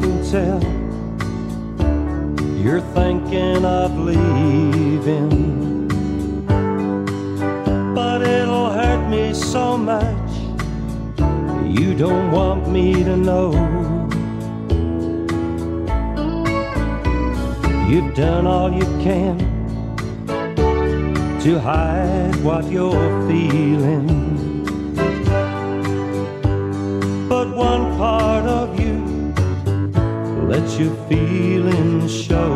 can tell you're thinking of leaving, but it'll hurt me so much you don't want me to know. You've done all you can to hide what you're feeling, but one part of you lets your feelings show.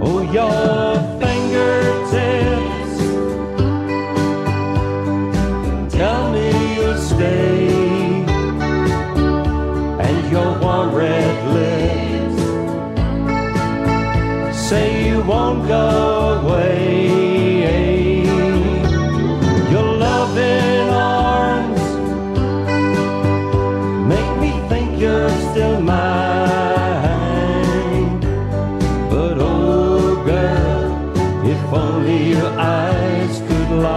Oh, your fingertips tell me you'll stay, and your warm red lips say you won't go away. If only your eyes could lie.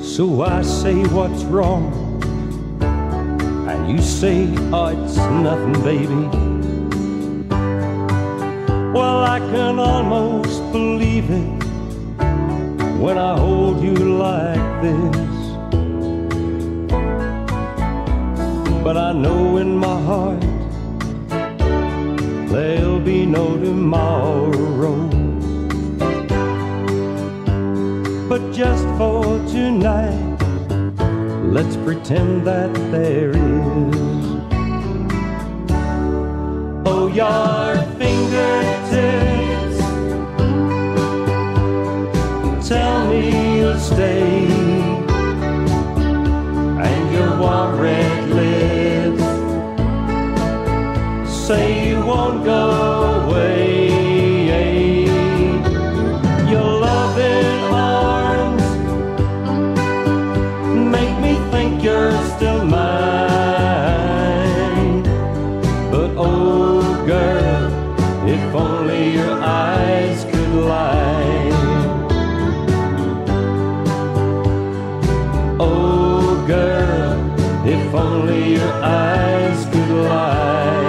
So I say what's wrong, you say, oh, it's nothing, baby. Well, I can almost believe it when I hold you like this, but I know in my heart there'll be no tomorrow. But just for tonight, let's pretend that there is. Oh, your fingertips tell me you'll stay, and your warm red lips say you won't go away. Still mine, but oh girl, if only your eyes could lie. Oh girl, if only your eyes could lie.